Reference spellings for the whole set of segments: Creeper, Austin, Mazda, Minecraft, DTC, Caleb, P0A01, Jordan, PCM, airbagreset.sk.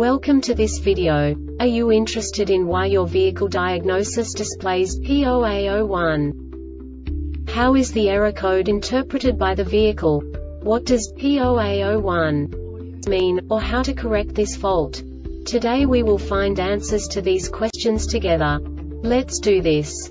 Welcome to this video. Are you interested in why your vehicle diagnosis displays P0A01? How is the error code interpreted by the vehicle? What does P0A01 mean, or how to correct this fault? Today we will find answers to these questions together. Let's do this.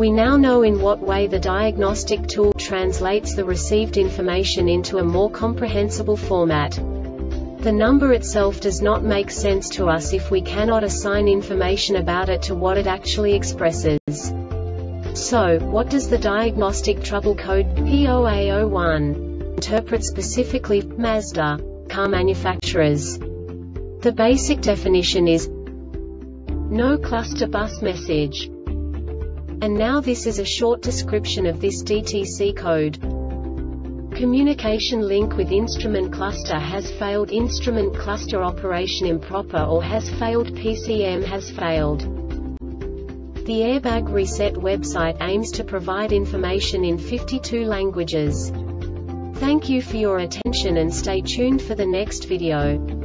We now know in what way the diagnostic tool translates the received information into a more comprehensible format. The number itself does not make sense to us if we cannot assign information about it to what it actually expresses. So, what does the diagnostic trouble code P0A01 interpret specifically for Mazda car manufacturers? The basic definition is no cluster bus message. And now this is a short description of this DTC code. Communication link with instrument cluster has failed. Instrument cluster operation improper or has failed. PCM has failed. The Airbag Reset website aims to provide information in 52 languages. Thank you for your attention and stay tuned for the next video.